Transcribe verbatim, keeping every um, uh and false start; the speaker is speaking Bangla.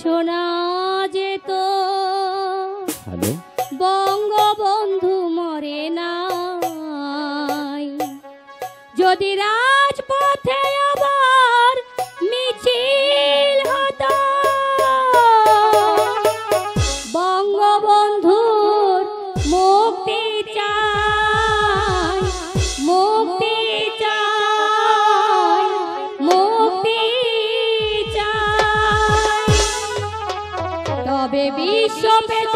শোনা যেত বঙ্গবন্ধু মরে নাই। যদি রাজপথে আবার মিছিল হতো বঙ্গবন্ধুর মুক্তি চাই, মুক্তি চাই, মুক্তি চাই, তবে বিশ্ব